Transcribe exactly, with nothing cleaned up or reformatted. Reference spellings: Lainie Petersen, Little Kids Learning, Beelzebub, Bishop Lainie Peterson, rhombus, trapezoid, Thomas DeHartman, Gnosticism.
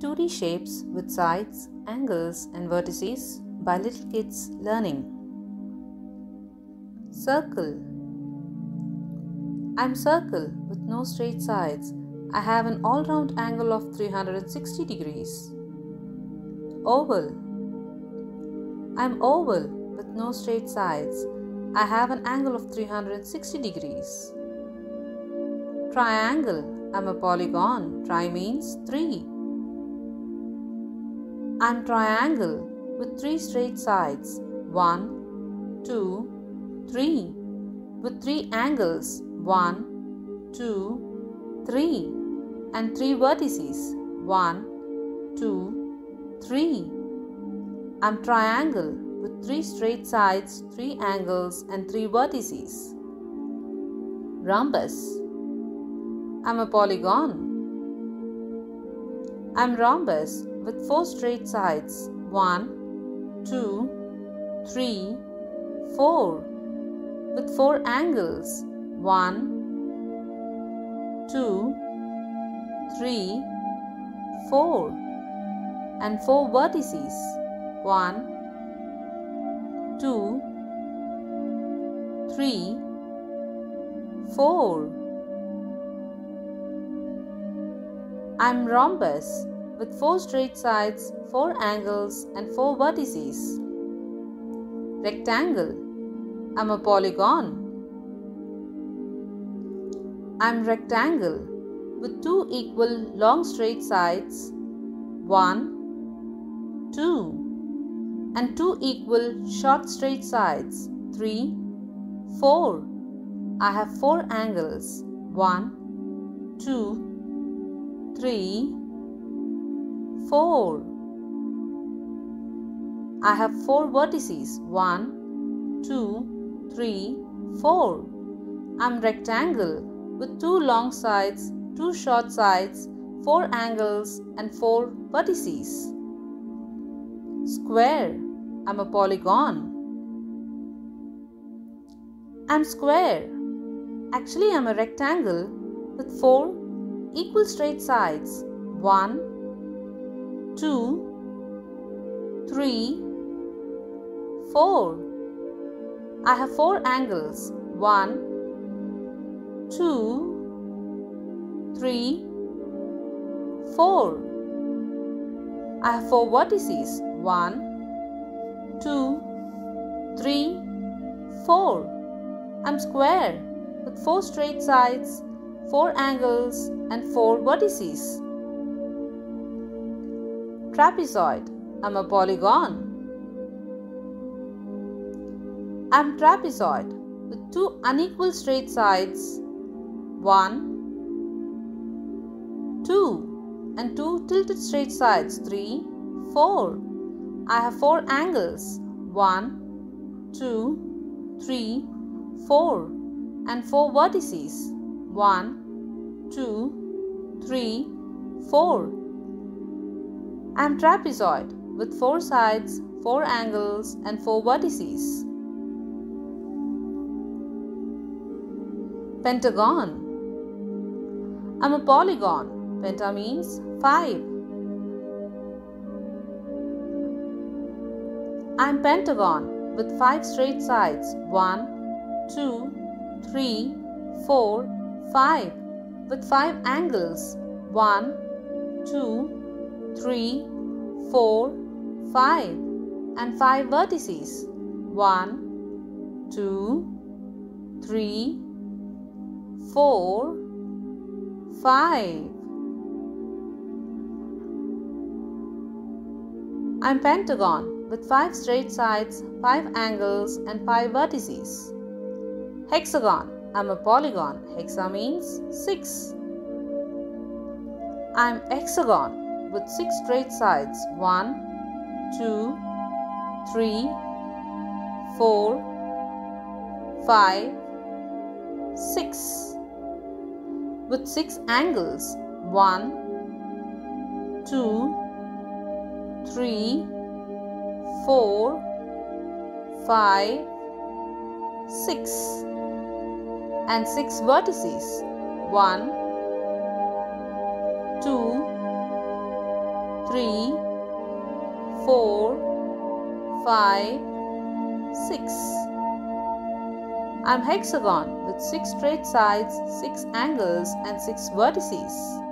two D shapes with sides, angles and vertices by Little Kids Learning. Circle. I'm circle with no straight sides. I have an all-round angle of three hundred sixty degrees. Oval. I'm oval with no straight sides. I have an angle of three hundred sixty degrees. Triangle. I'm a polygon. Tri means three. I'm triangle with three straight sides. One, two, three. With three angles. One, two, three. And three vertices. One, two, three. I'm triangle with three straight sides, three angles and three vertices. Rhombus. I'm a polygon. I'm rhombus with four straight sides. One, two, three, four. With four angles. One, two, three, four. And four vertices. One, two, three, four. I'm rhombus with four straight sides, four angles and four vertices. Rectangle. I'm a polygon. I'm rectangle with two equal long straight sides, one, two. And two equal short straight sides, three, four. I have four angles, one, two, three, four. I have four vertices, one, two, three, four. I'm rectangle with two long sides, two short sides, four angles and four vertices. Square. I'm a polygon. I'm square. Actually, I'm a rectangle with four equal straight sides, one, two, three, four. I have four angles, one, two, three, four. I have four vertices, one, two, three, four. I'm square with four straight sides, four angles and four vertices. Trapezoid. I'm a polygon. I'm trapezoid with two unequal straight sides, one, two, and two tilted straight sides, three, four. I have four angles, one, two, three, four, and four vertices. One, two, three, four. I am trapezoid with four sides, four angles and four vertices. Pentagon. I am a polygon. Penta means five. I am pentagon with five straight sides. One, two, three, four. five with five angles, one, two, three, four, five, and five vertices, one, two, three, four, five. I'm pentagon with five straight sides, five angles and five vertices. Hexagon. I'm a polygon. Hexa means six. I'm hexagon with six straight sides. one, two, three, four, five, six. With six angles. one, two, three, four, five, six. And six vertices, one, two, five, six. I'm hexagon with six straight sides, six angles and six vertices.